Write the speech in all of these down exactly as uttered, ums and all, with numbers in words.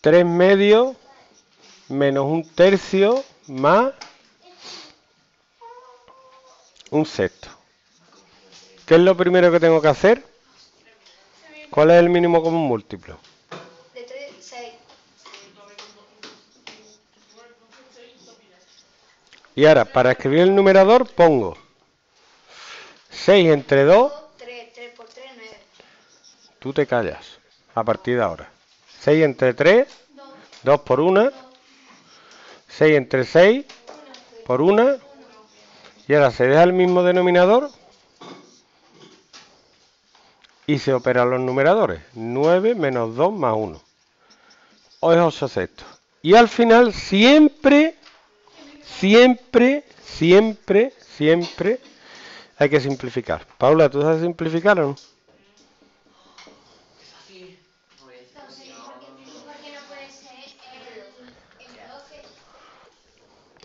tres medios menos un tercio más un sexto. ¿Qué es lo primero que tengo que hacer? ¿Cuál es el mínimo común múltiplo? De tres, seis. Y ahora, para escribir el numerador, pongo seis entre dos. tres, tres por tres, nueve. Tú te callas a partir de ahora. seis entre tres, dos por uno. seis entre seis, por uno. Y ahora se deja el mismo denominador y se operan los numeradores. nueve menos dos más uno. O es ocho sextos. Y al final siempre, siempre, siempre, siempre hay que simplificar. Paula, ¿tú sabes simplificar o no?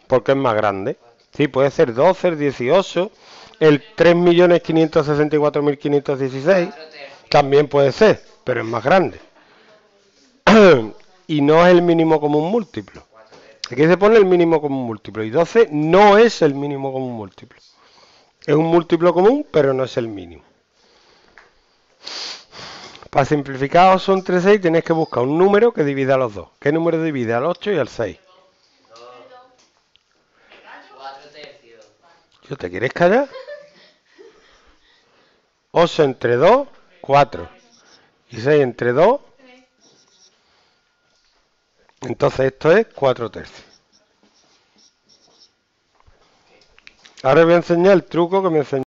Porque es más grande. Sí, puede ser doce, el dieciocho, el tres millones quinientos sesenta y cuatro mil quinientos dieciséis. También puede ser, pero es más grande. Y no es el mínimo común múltiplo. Aquí se pone el mínimo común múltiplo. Y doce no es el mínimo común múltiplo. Es un múltiplo común, pero no es el mínimo. Para simplificar ocho entre seis, tenéis que buscar un número que divida a los dos. ¿Qué número divide al ocho y al seis? ¿Te quieres callar? ocho entre dos, cuatro. Y seis entre dos. Entonces esto es cuatro tercios. Ahora os voy a enseñar el truco que me enseñó.